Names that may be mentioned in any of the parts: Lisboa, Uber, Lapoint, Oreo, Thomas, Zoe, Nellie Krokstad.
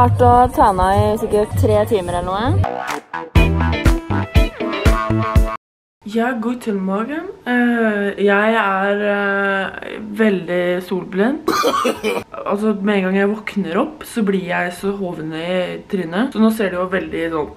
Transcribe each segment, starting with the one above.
klart å ta meg i sikkert 3 timer eller noe. Ja, god til morgen. Jeg er veldig solblind. Altså, med en gang jeg våkner opp, så blir jeg så hoven i trynet. Så nå ser det jo veldig sånn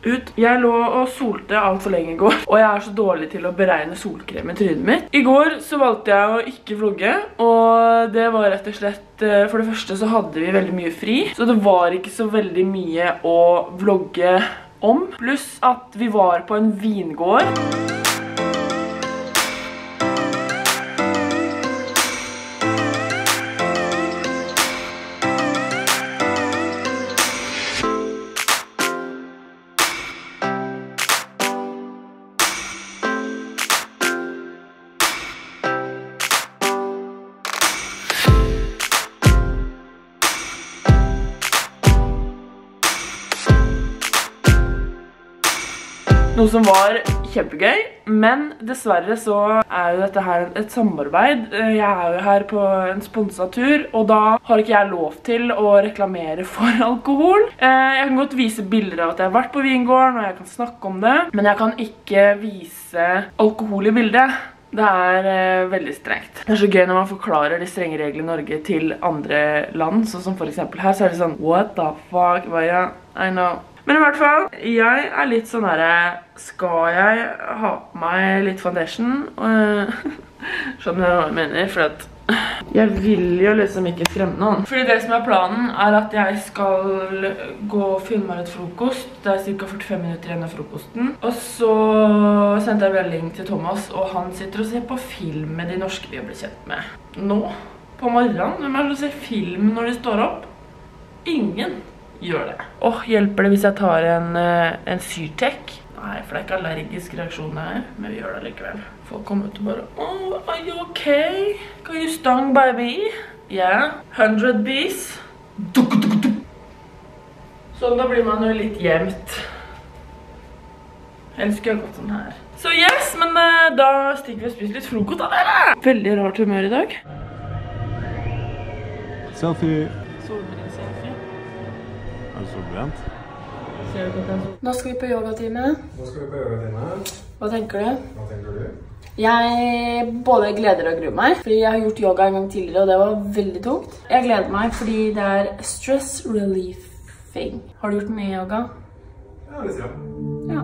ut. Jeg lå og solte alt for lenge i går, og jeg er så dårlig til å beregne solkrem i trynet mitt. I går så valgte jeg å ikke vlogge, og det var rett og slett, for det første så hadde vi veldig mye fri, så det var ikke så veldig mye å vlogge om. Pluss at vi var på en vingård. Noe som var kjempegøy, men dessverre så er jo dette her et samarbeid. Jeg er jo her på en sponsatur, og da har ikke jeg lov til å reklamere for alkohol. Jeg kan godt vise bilder av at jeg har vært på vingården, og jeg kan snakke om det, men jeg kan ikke vise alkohol i bildet. Det er veldig strengt. Det er så gøy når man forklarer de strenge reglene i Norge til andre land, sånn som for eksempel her, så er det sånn, what the fuck, yeah, I know. Men i hvert fall, jeg er litt sånn her, skal jeg ha på meg litt foundation? Skjønner jeg hva jeg mener, for at jeg vil jo liksom ikke skremme noen. Fordi det som er planen er at jeg skal gå og finne meg litt frokost. Det er cirka 45 minutter igjen av frokosten. Og så sendte jeg melding til Thomas, og han sitter og ser på film med de norske vi har blitt kjent med. Nå, på morgenen, hvem er det som ser film når de står opp? Ingen gjør det. Åh, hjelper det hvis jeg tar en syrtek? Nei, for det er ikke allergisk reaksjon her, men vi gjør det likevel. Folk kommer ut og bare, oh, are you okay? Can you stung by me? Yeah, 100 bees. Sånn, da blir man jo litt gjemt. Jeg elsker å gå sånn her. Så yes, men da stikker vi og spiser litt frokost av dere. Veldig rart humør i dag. Selfie. Nå skal vi på yogatime. Hva tenker du? Jeg både gleder og gruer meg, fordi jeg har gjort yoga en gang tidligere, og det var veldig tungt. Jeg gleder meg fordi det er stress relieving. Har du gjort mye yoga? Ja, litt ja. Ja.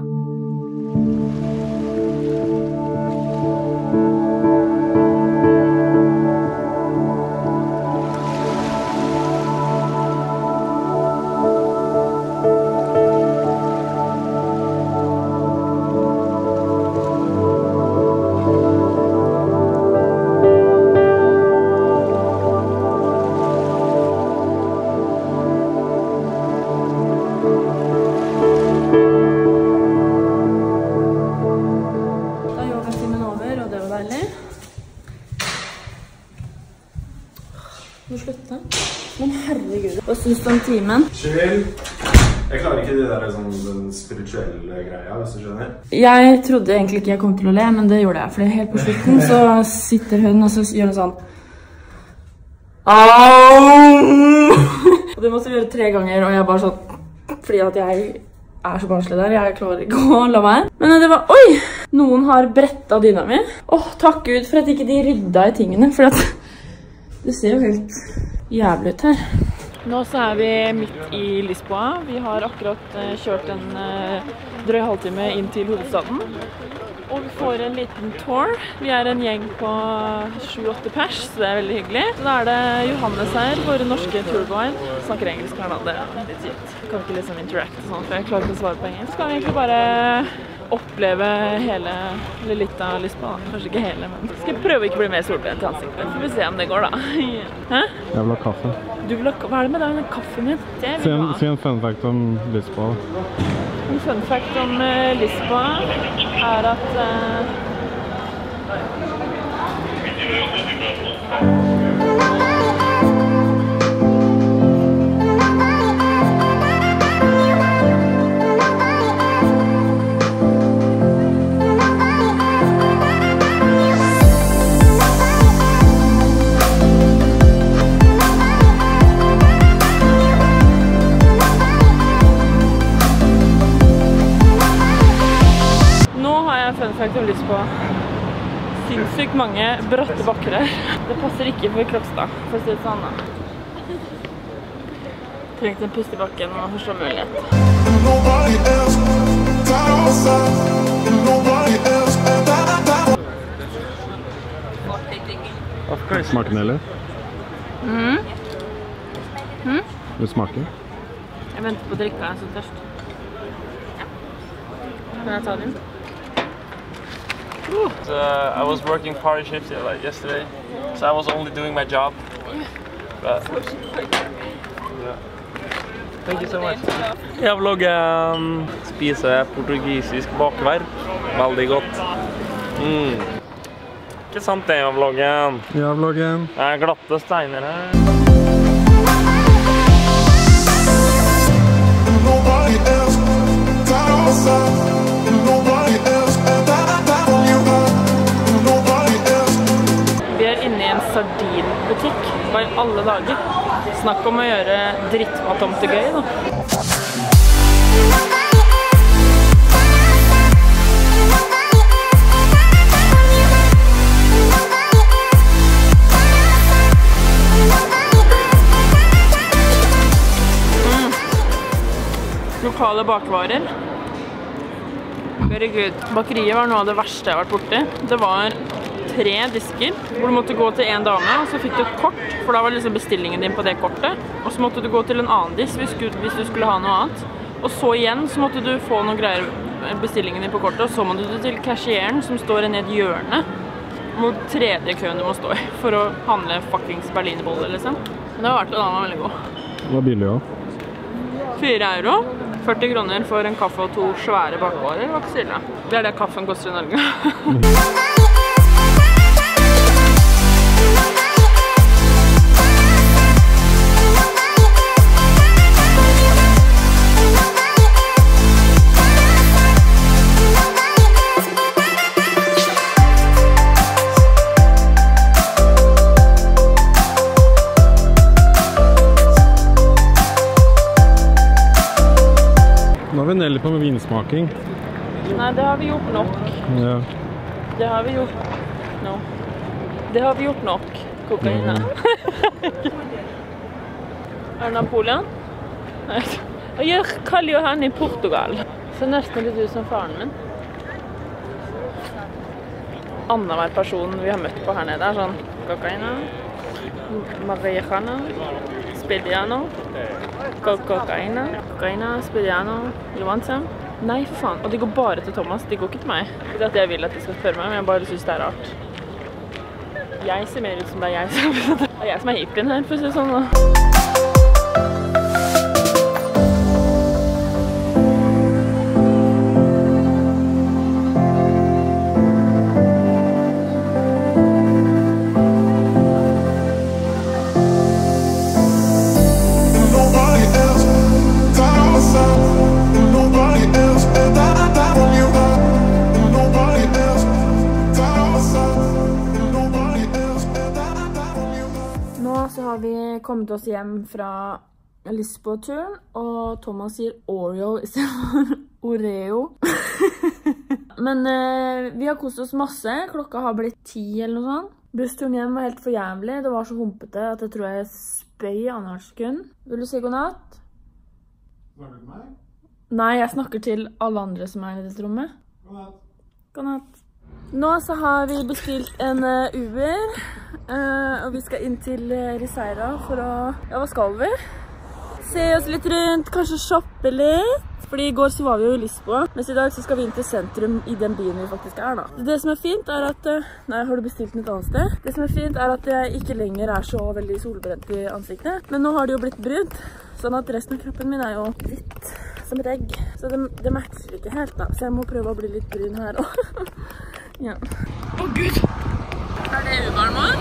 Hva synes du om timen? Chill. Jeg klarer ikke det der sånn, den spirituelle greia, hvis du skjønner. Jeg trodde egentlig ikke jeg kom til å le, men det gjorde jeg. For helt på slutten så sitter hun og så gjør hun sånn. Og det måtte vi gjøre 3 ganger, og jeg bare sånn. Fordi at jeg er så barnslig der, jeg klarer ikke å la meg. Men det var, oi! Noen har bretta dyna mi. Åh, takk Gud for at ikke de rydda i tingene, for at det ser jo helt jævlig ut her. Nå så er vi midt i Lisboa. Vi har akkurat kjørt en drøy halvtime inn til hovedstaden. Og vi får en liten tour. Vi er en gjeng på 7-8 pers, så det er veldig hyggelig. Så da er det Johannes her, våre norske tourguide. Snakker engelsk her da, det er litt gitt. Kan ikke liksom interacte og sånn, for jeg klarer ikke å svare på engelsk. Så kan vi egentlig bare oppleve hele, eller litt av Lisboa. Kanskje ikke hele, men skal jeg prøve å ikke bli mer solbrent i ansiktet. Får vi se om det går da. Hæ? Jeg vil ha kaffe. Du vil ha kaffe? Hva er det med deg med kaffen min? Si en fun fact om Lisboa. En fun fact om Lisboa er at sinnssykt mange bratte bakker her. Det passer ikke for Krokstad, for å si det sånn da. Trengt en pust i bakken og forstå mulighet. Smaker den heller? Vil du smake? Jeg venter på å drikke, jeg er så tørst. Ja. Kan jeg ta den? I was working party shifts like yesterday, so I was only doing my job. But, yeah. Thank you so much. Jeg vlogger spiser portugisisk bakverk. Veldig godt. Ikke sant det, vloggen. Ja, vloggen. Det er glatte steiner her. Sardinbutikk, bare alle dager. Snakk om å gjøre drittmat til gøy, da. Lokale bakvarer. Herregud, bakeriet var noe av det verste jeg har vært borte. Det var 3 disker, hvor du måtte gå til en dame, og så fikk du et kort, for da var liksom bestillingen din på det kortet. Og så måtte du gå til en annen disk hvis du skulle ha noe annet. Og så igjen så måtte du få noen greier, bestillingen din på kortet, og så måtte du til cashieren som står ned i hjørnet, mot tredje køen du må stå i, for å handle fuckings berlinerbolle, liksom. Men det var veldig god. Det var billig, ja. 4 euro. 40 kroner for en kaffe og 2 svære bakvarer, var ikke sille. Det er det kaffen koster i Norge. Eller på med vinsmaking? Nei, det har vi gjort nok. Ja. Det har vi gjort nå. Det har vi gjort nok, kokaina. Er det Napoleon? Nei. Jeg kaller jo han i Portugal. Så nesten litt ut som faren min. Anna hver person vi har møtt på her nede er sånn kokaina, marihuana, spediano. Kokaina, spiriano, you want some? Nei, for faen. Og de går bare til Thomas, de går ikke til meg. Det er at jeg vil at de skal spørre meg, men jeg bare synes det er rart. Jeg ser mer ut som det er jeg som er. Det er jeg som er hippien her, for å si sånn da. Kommet oss hjem fra Lisboa-turen, og Thomas sier Oreo i stedet for Oreo. Men vi har kostet oss masse. Klokka har blitt 10 eller noe sånt. Bussturen hjem var helt for jævlig. Det var så humpete at jeg tror jeg spøy i annen sekund. Vil du si godnatt? Var det meg? Nei, jeg snakker til alle andre som er i dette rommet. Godnatt. Godnatt. Nå så har vi bestilt en Uber, og vi skal inn til Riseira for å... Ja, hva skal vi? Se oss litt rundt, kanskje shoppe litt. Fordi i går så var vi jo i Lisboa, mens i dag så skal vi inn til sentrum i den byen vi faktisk er da. Det som er fint er at... Nei, har du bestilt den et annet sted? Det som er fint er at jeg ikke lenger er så veldig solbrent i ansiktet. Men nå har det jo blitt brunt, sånn at resten av kroppen min er jo hvitt som et egg. Så det matcher ikke helt da, så jeg må prøve å bli litt brun her også. Ja. Å Gud! Er det Uberen vår?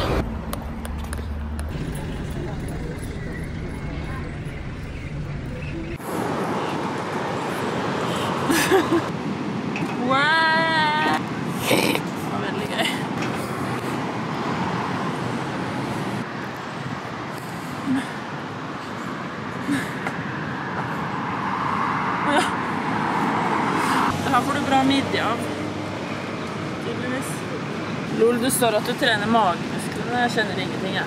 Wow! Det var veldig gøy. Her får du bra middag. Bror, du står at du trener magemusklene. Jeg kjenner ingenting, jeg.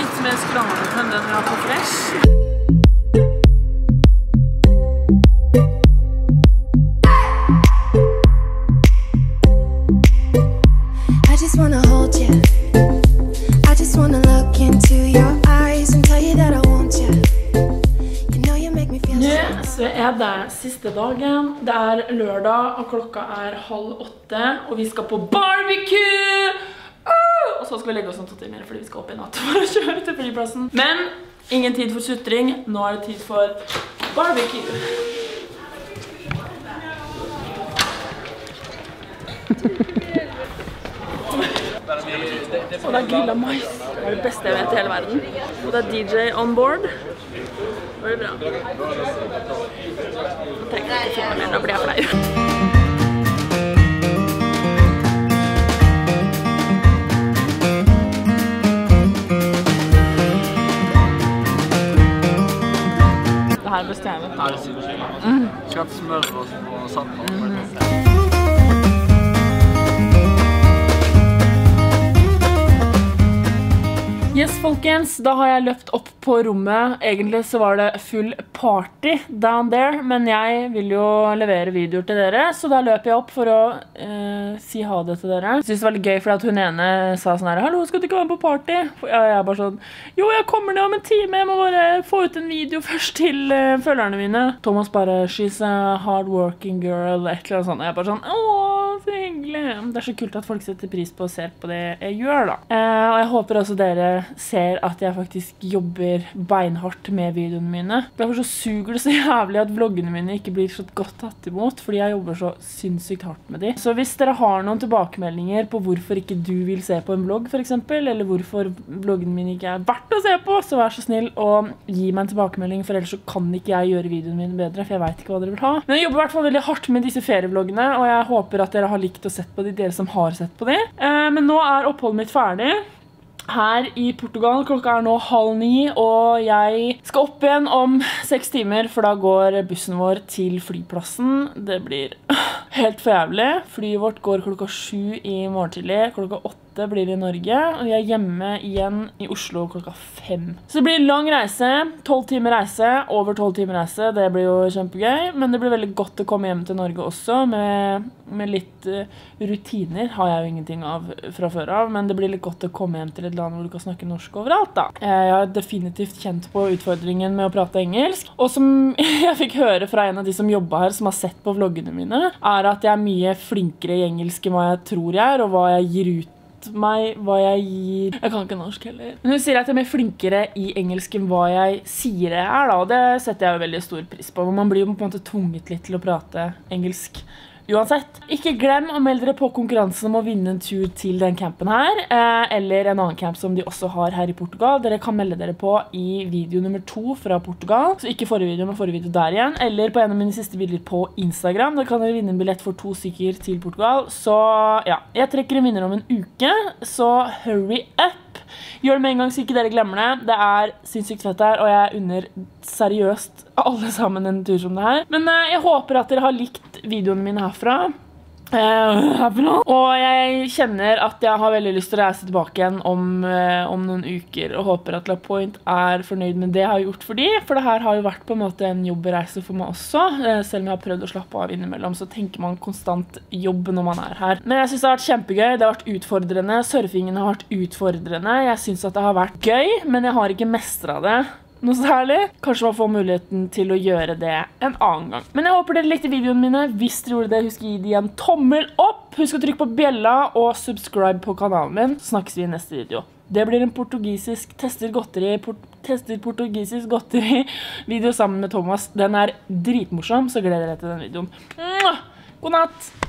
Litt mer skranglete enn den vi har på Fresh. I just wanna hold you. I just wanna look into your eyes and tell you that I want you. You know you make me feel so. Nå så er det siste dagen. Det er lørdag, og klokka er 7:30, og vi skal på barbecue! Og så skal vi legge oss om 2 timer, fordi vi skal opp i natt for å kjøre til flyplassen. Men ingen tid for sutring, nå er det tid for barbecue! Og det er grilla mais, det er det beste jeg vet i hele verden. Og det er DJ on board. Det blir bra. Nå trenger jeg ikke filmen min, da blir jeg flau. Det her bestemmer. Det her er superskilt. Kjøpt smør og satt på. Yes, folkens, da har jeg løpt opp på rommet. Egentlig så var det full party down there, men jeg vil jo levere videoer til dere, så da løper jeg opp for å si ha det til dere. Jeg synes det var litt gøy, fordi at hun ene sa sånn her, «Hallo, skal du ikke være med på party?» Og jeg er bare sånn, «Jo, jeg kommer ned om en time, jeg må bare få ut en video først til følgerne mine». Thomas bare, «She's a hardworking girl», et eller annet sånt, og jeg bare sånn, «Åh, så hyggelig». Det er så kult at folk setter pris på og ser på det jeg gjør, da. Og jeg håper også dere ser at jeg faktisk jobber beinhardt med videoene mine. Derfor så suger det så jævlig at vloggene mine ikke blir så godt tatt imot, fordi jeg jobber så sinnssykt hardt med de. Så hvis dere har noen tilbakemeldinger på hvorfor ikke du vil se på en vlogg, for eksempel, eller hvorfor vloggene mine ikke er verdt å se på, så vær så snill og gi meg en tilbakemelding, for ellers så kan ikke jeg gjøre videoene mine bedre, for jeg vet ikke hva dere vil ha. Men jeg jobber i hvert fall veldig hardt med disse ferievloggene, og jeg håper at dere har likt å sett på de, dere som har sett på de. Men nå er oppholdet mitt ferdig. Her i Portugal, klokka er nå 8:30, og jeg skal opp igjen om 6 timer, for da går bussen vår til flyplassen. Det blir helt for jævlig. Flyet vårt går klokka 7 i morgen tidlig, klokka 8 blir det i Norge, og jeg er hjemme igjen i Oslo klokka 5. Så det blir lang reise, 12 timer reise, over 12 timer reise, det blir jo kjempegøy, men det blir veldig godt å komme hjem til Norge også, med litt rutiner har jeg jo ingenting av fra før av, men det blir litt godt å komme hjem til et land hvor du kan snakke norsk overalt, da. Jeg har definitivt kjent på utfordringen med å prate engelsk, og som jeg fikk høre fra en av de som jobbet her, som har sett på vloggene mine, er at jeg er mye flinkere i engelsk enn hva jeg tror jeg er, og hva jeg gir ut meg, hva jeg gir. Jeg kan ikke norsk heller. Men hun sier at jeg er mer flinkere i engelsk enn hva jeg sier jeg er, da, og det setter jeg jo veldig stor pris på, for man blir jo på en måte tvunget litt til å prate engelsk. Uansett, ikke glem å melde dere på konkurransen om å vinne en tur til den campen her, eller en annen camp som de også har her i Portugal. Dere kan melde dere på i video nummer 2 fra Portugal, så ikke forrige video, men forrige video der igjen, eller på en av mine siste bilder på Instagram. Da kan dere vinne en billett for 2 stykker til Portugal, så ja, jeg trekker en vinner om en uke, så hurry up! Gjør det med en gang så ikke dere glemmer det. Det er sinnssykt fett her, og jeg unner seriøst alle sammen en tur som det her. Men jeg håper at dere har likt videoene mine herfra. Og jeg kjenner at jeg har veldig lyst til å reise tilbake igjen om noen uker, og håper at Lapoint er fornøyd med det jeg har gjort for de, for det her har jo vært på en måte en jobbreise for meg også. Selv om jeg har prøvd å slappe av innimellom, så tenker man konstant jobb når man er her. Men jeg synes det har vært kjempegøy, det har vært utfordrende, surfingen har vært utfordrende, jeg synes at det har vært gøy, men jeg har ikke mestret det noe særlig. Kanskje man får muligheten til å gjøre det en annen gang. Men jeg håper dere likte videoene mine. Hvis dere gjorde det, husk å gi dem en tommel opp. Husk å trykke på bjella og subscribe på kanalen min. Snakkes vi i neste video. Det blir en portugisisk tester portugisisk godteri video sammen med Thomas. Den er dritmorsom, så gleder jeg dere til den videoen. God natt!